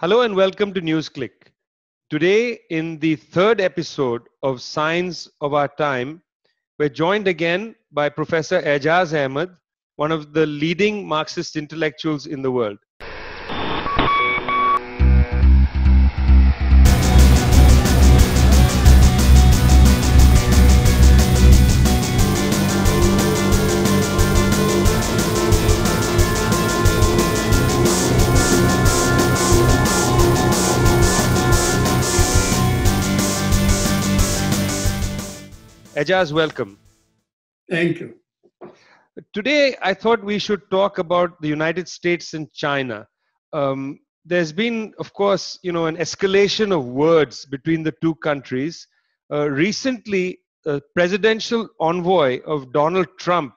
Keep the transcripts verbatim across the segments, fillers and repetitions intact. Hello and welcome to NewsClick. Today, in the third episode of Signs of Our Time, we're joined again by Professor Aijaz Ahmad, one of the leading Marxist intellectuals in the world. Aijaz, welcome. Thank you. Today, I thought we should talk about the United States and China. Um, there's been, of course, you know, an escalation of words between the two countries. Uh, recently, a presidential envoy of Donald Trump,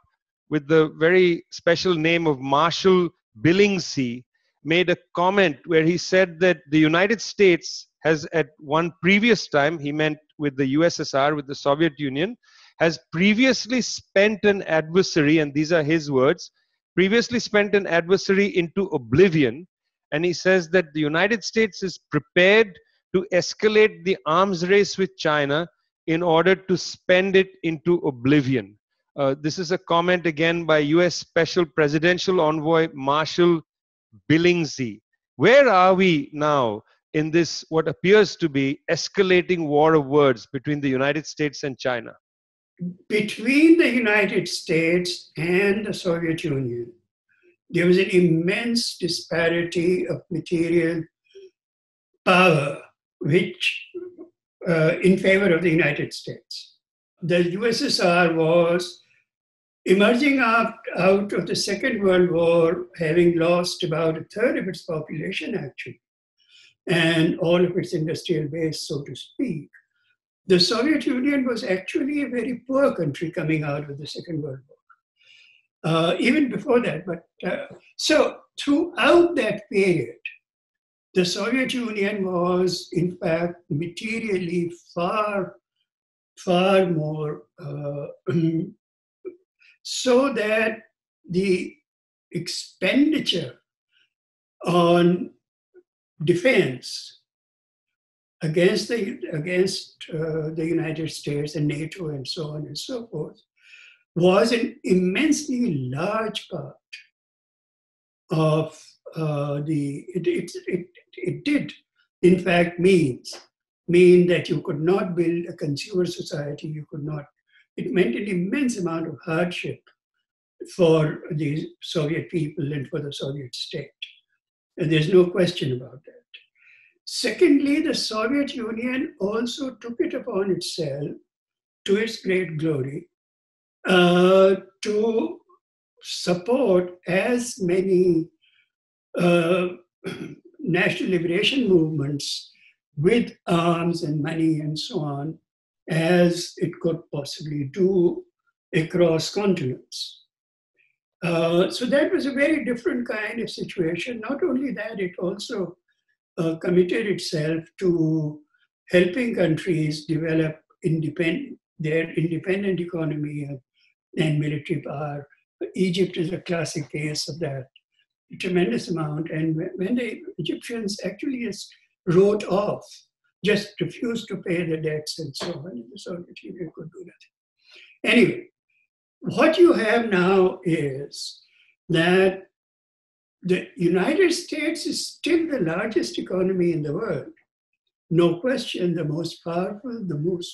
with the very special name of Marshall Billingslea, made a comment where he said that the United States has at one previous time, he meant with the U S S R, with the Soviet Union, has previously spent an adversary, and these are his words, previously spent an adversary into oblivion. And he says that the United States is prepared to escalate the arms race with China in order to spend it into oblivion. Uh, this is a comment again by U S Special Presidential Envoy Marshall Billingslea. Where are we now in this, what appears to be escalating war of words between the United States and China? Between the United States and the Soviet Union, there was an immense disparity of material power, which uh, in favor of the United States. The U S S R was emerging out, out of the Second World War, having lost about a third of its population, actually, and all of its industrial base, so to speak. The Soviet Union was actually a very poor country coming out of the Second World War, uh, even before that. But uh, so throughout that period, the Soviet Union was, in fact, materially far, far more, uh, so that the expenditure on defense against the against uh, the United States and NATO and so on and so forth was an immensely large part of uh, the. It it, it it did, in fact, means mean that you could not build a consumer society. You could not. It meant an immense amount of hardship for the Soviet people and for the Soviet state. And there's no question about that. Secondly, the Soviet Union also took it upon itself, to its great glory, uh, to support as many uh, national liberation movements with arms and money and so on as it could possibly do across continents. Uh, so that was a very different kind of situation. Not only that, it also uh, committed itself to helping countries develop independent, their independent economy and, and military power. Egypt is a classic case of that, a tremendous amount. And when the Egyptians actually just wrote off, just refused to pay the debts and so on, the Soviet Union could do that. Anyway. What you have now is that the United States is still the largest economy in the world. No question, the most powerful, the most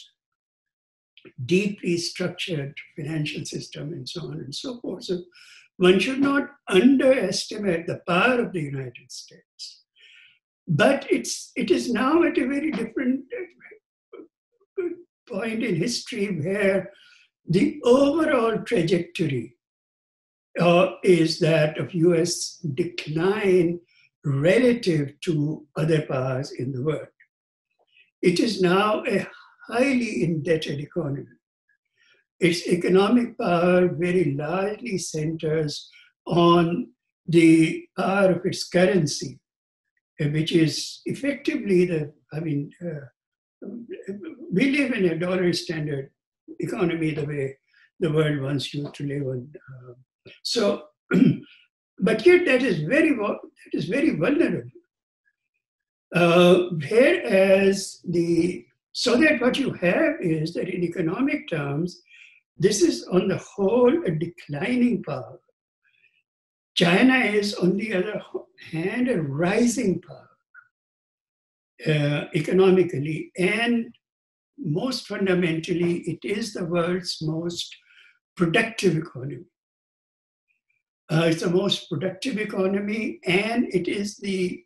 deeply structured financial system and so on and so forth. So one should not underestimate the power of the United States. But it's, it is now at a very different point in history where the overall trajectory uh, is that of U S decline relative to other powers in the world. It is now a highly indebted economy. Its economic power very largely centers on the power of its currency, which is effectively the, I mean, uh, we live in a dollar standard economy the way the world wants you to live on. Uh, so, but yet that is very that is very vulnerable Uh, whereas the, so that what you have is that in economic terms, this is on the whole a declining power. China is, on the other hand, a rising power uh, economically, and most fundamentally, it is the world's most productive economy. Uh, it's the most productive economy, and it is the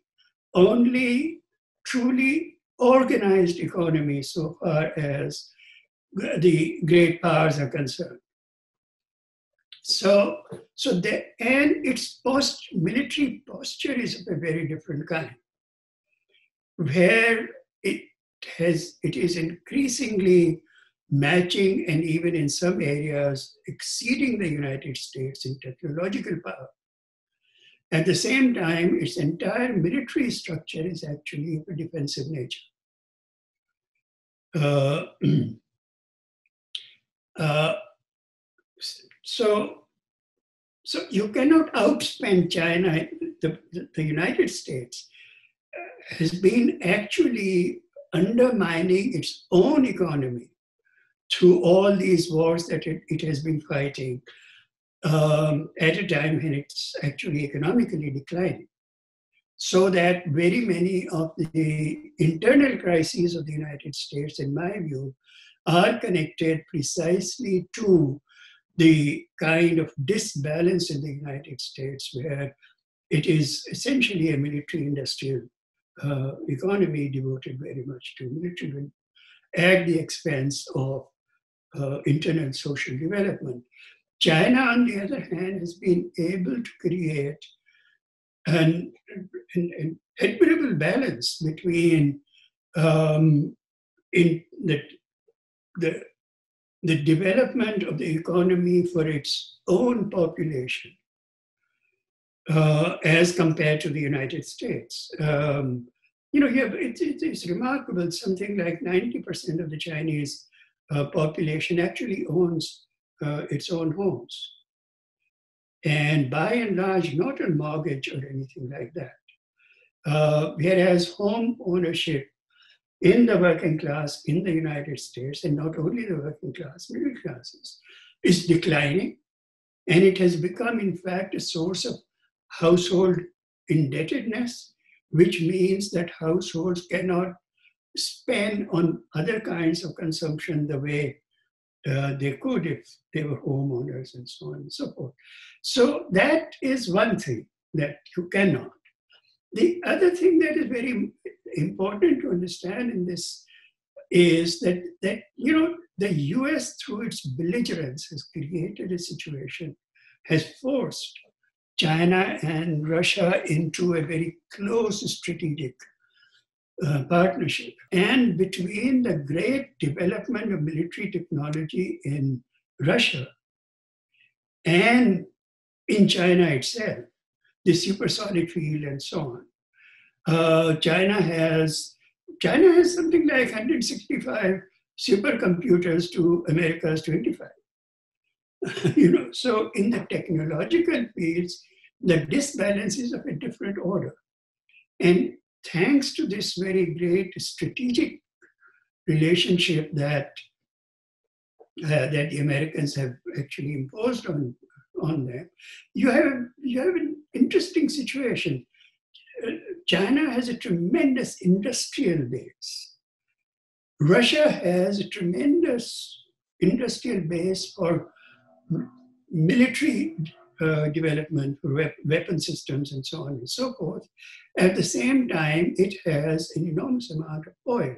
only truly organized economy so far as the great powers are concerned. So, so the, and its post military posture is of a very different kind, where it has, it is increasingly matching and even in some areas exceeding the United States in technological power. At the same time, its entire military structure is actually of a defensive nature. Uh, uh, so, so you cannot outspend China. The, the, the United States has been actually undermining its own economy through all these wars that it, it has been fighting um, at a time when it's actually economically declining. So that very many of the internal crises of the United States, in my view, are connected precisely to the kind of disbalance in the United States, where it is essentially a military-industrial uh, economy devoted very much to military at the expense of uh, internal social development. China, on the other hand, has been able to create an, an, an admirable balance between um, in the, the, the development of the economy for its own population uh, as compared to the United States. Um, you know, yeah, it's, it's, it's remarkable, something like ninety percent of the Chinese uh, population actually owns Uh, its own homes, and by and large not on mortgage or anything like that. Uh, whereas home ownership in the working class in the United States, and not only the working class, middle classes, is declining, and it has become in fact a source of household indebtedness, which means that households cannot spend on other kinds of consumption the way Uh, they could if they were homeowners and so on and so forth. So that is one thing that you cannot. The other thing that is very important to understand in this is that, that you know, the U S through its belligerence has created a situation, has forced China and Russia into a very close strategic Uh, partnership. And between the great development of military technology in Russia and in China itself, the supersonic field and so on, uh, China has China has something like one hundred sixty-five supercomputers to America's twenty-five. You know, so in the technological fields, the disbalance is of a different order. And thanks to this very great strategic relationship that uh, that the Americans have actually imposed on on them, you have you have an interesting situation. Uh, China has a tremendous industrial base. Russia has a tremendous industrial base for military Uh, development, rep weapon systems and so on and so forth. At the same time, it has an enormous amount of oil.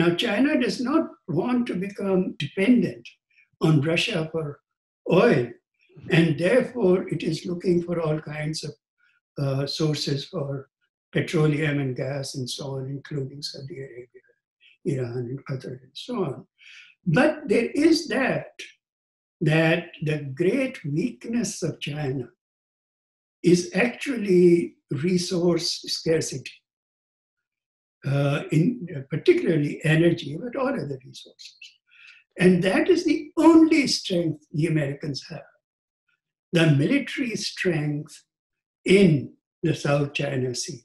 Now, China does not want to become dependent on Russia for oil, and therefore it is looking for all kinds of uh, sources for petroleum and gas and so on, including Saudi Arabia, Iran and Qatar and so on. But there is that that the great weakness of China is actually resource scarcity, uh, in uh, particularly energy, but all other resources. And that is the only strength the Americans have, the military strength in the South China Sea.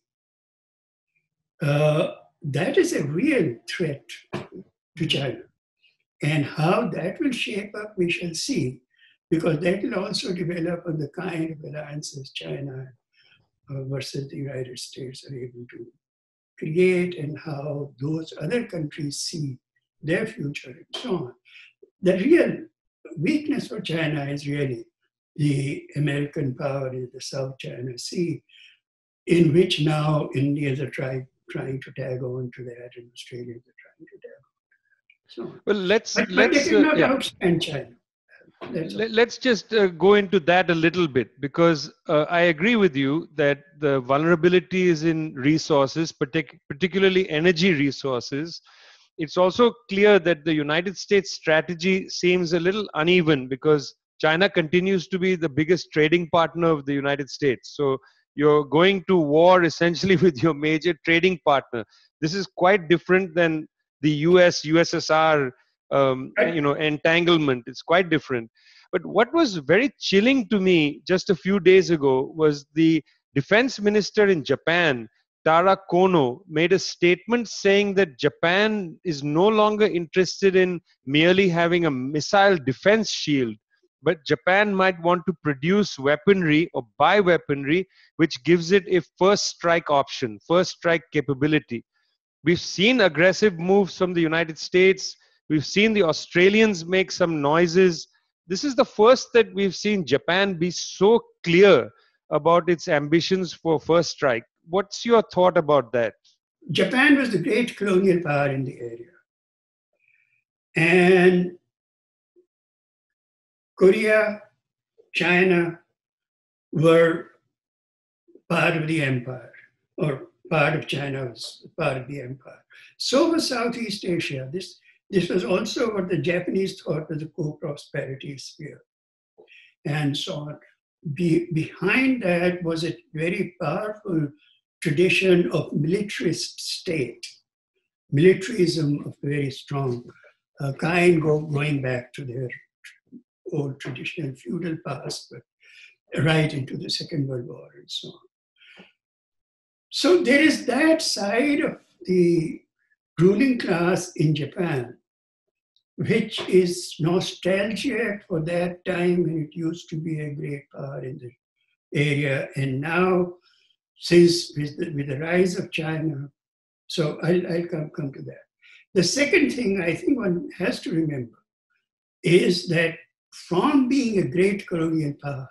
uh, that is a real threat to China. And how that will shape up, we shall see, because that will also develop on the kind of alliances China uh, versus the United States are able to create, and how those other countries see their future and so on. The real weakness for China is really the American power in the South China Sea, in which now Indians are trying, trying to tag on to that, and Australians are trying to tag on to that. So, well, let's, but, let's, but they cannot uh, yeah. outstand China. Let's just uh, go into that a little bit, because uh, I agree with you that the vulnerability is in resources, partic particularly energy resources. It's also clear that the United States strategy seems a little uneven, because China continues to be the biggest trading partner of the United States. So you're going to war essentially with your major trading partner. This is quite different than the U S U S S R Um, you know, entanglement. It's quite different. But what was very chilling to me just a few days ago was the defense minister in Japan, Tarō Kōno, made a statement saying that Japan is no longer interested in merely having a missile defense shield, but Japan might want to produce weaponry or buy weaponry, which gives it a first strike option, first strike capability. We've seen aggressive moves from the United States. We've seen the Australians make some noises. This is the first that we've seen Japan be so clear about its ambitions for first strike. What's your thought about that? Japan was the great colonial power in the area. And Korea, China were part of the empire, or part of China was part of the empire. So was Southeast Asia. This This was also what the Japanese thought was a co-prosperity sphere, and so on. Be, behind that was a very powerful tradition of militarist state, militarism of very strong uh, kind, go, going back to their old traditional feudal past, but right into the Second World War and so on. So there is that side of the ruling class in Japan, which is nostalgic for that time when it used to be a great power in the area. And now, since with the, with the rise of China, so I'll, I'll come, come to that. The second thing I think one has to remember is that from being a great colonial power,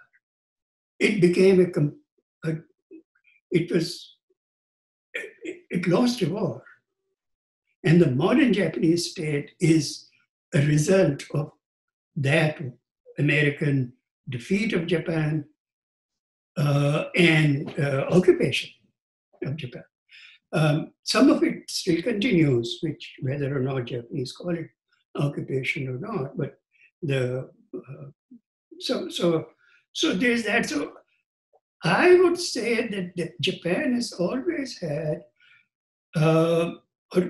it became a, a it was, it, it lost a war. And the modern Japanese state is a result of that American defeat of Japan uh, and uh, occupation of Japan. Um, some of it still continues, which whether or not Japanese call it occupation or not, but the uh, so so so there's that. So I would say that, that Japan has always had. Uh, or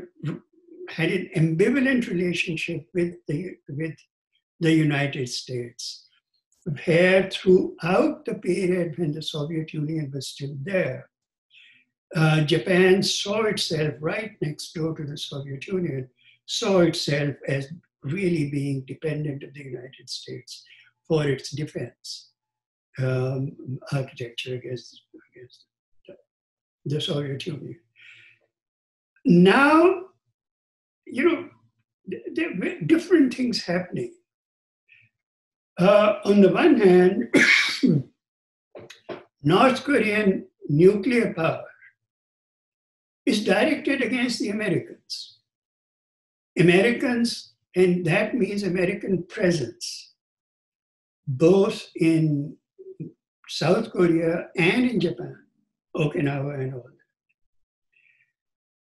had an ambivalent relationship with the, with the United States, where throughout the period when the Soviet Union was still there, uh, Japan saw itself right next door to the Soviet Union, saw itself as really being dependent on the United States for its defense um, architecture against, against the Soviet Union. Now, you know, there are different things happening. Uh, on the one hand, North Korean nuclear power is directed against the Americans. Americans, and that means American presence, both in South Korea and in Japan, Okinawa and all.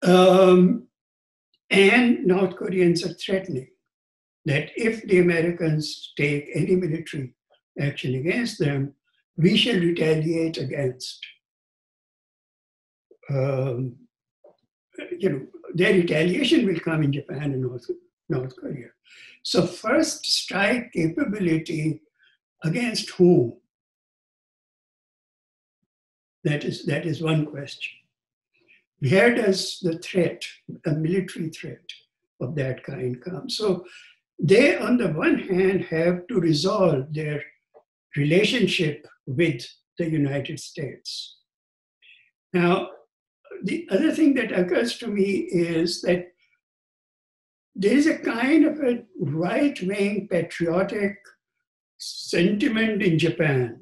Um, and North Koreans are threatening that if the Americans take any military action against them, we shall retaliate against, um, you know, their retaliation will come in Japan and North, North Korea. So first strike capability against whom? That is, that is one question. where does the threat, a military threat of that kind, come? So they, on the one hand, have to resolve their relationship with the United States. Now, the other thing that occurs to me is that there is a kind of a right-wing patriotic sentiment in Japan,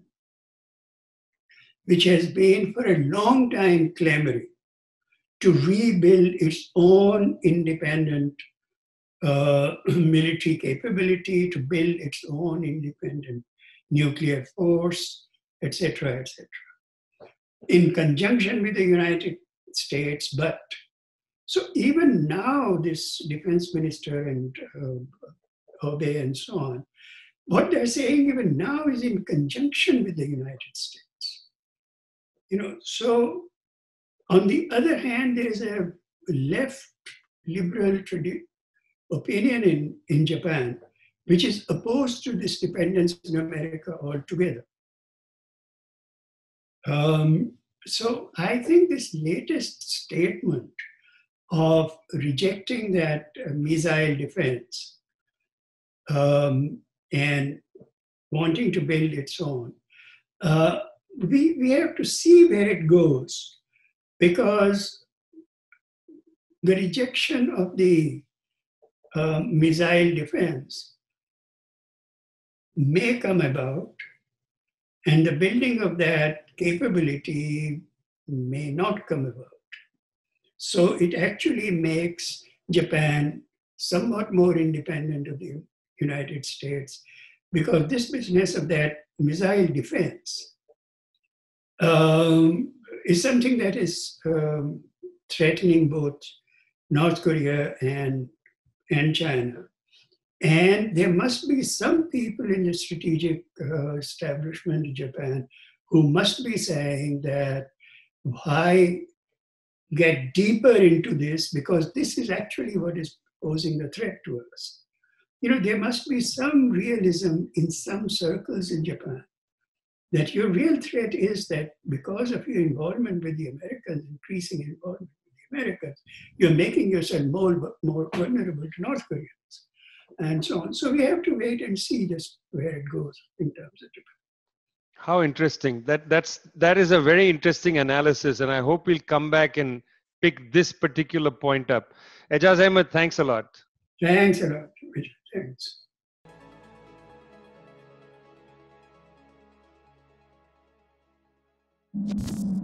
which has been for a long time clamoring to rebuild its own independent uh, military capability, to build its own independent nuclear force, et cetera, et cetera, in conjunction with the United States. But so even now, this defense minister and uh, Obe and so on, what they're saying even now is in conjunction with the United States. You know, so on the other hand, there is a left liberal opinion in, in Japan, which is opposed to this dependence in America altogether. Um, so I think this latest statement of rejecting that missile defense um, and wanting to build its own, uh, we, we have to see where it goes, because the rejection of the uh, missile defense may come about, and the building of that capability may not come about. So it actually makes Japan somewhat more independent of the United States, because this business of that missile defense um, is something that is um, threatening both North Korea and, and China. And there must be some people in the strategic uh, establishment in Japan who must be saying that why get deeper into this, because this is actually what is posing the threat to us. You know, there must be some realism in some circles in Japan that your real threat is that because of your involvement with the Americans, increasing involvement with the Americans, you're making yourself more, more vulnerable to North Koreans and so on. So we have to wait and see just where it goes in terms of Japan. How interesting. That that's that is a very interesting analysis, and I hope we'll come back and pick this particular point up. Aijaz Ahmad, thanks a lot. Thanks a lot. Thanks. Thanks.